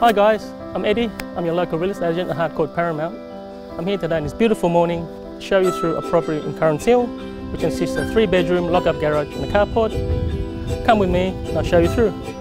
Hi guys, I'm Eddie. I'm your local real estate agent at Harcourts Paramount. I'm here today on this beautiful morning to show you through a property in Currans Hill, which consists of 3-bedroom, lock-up garage and a carport. Come with me and I'll show you through.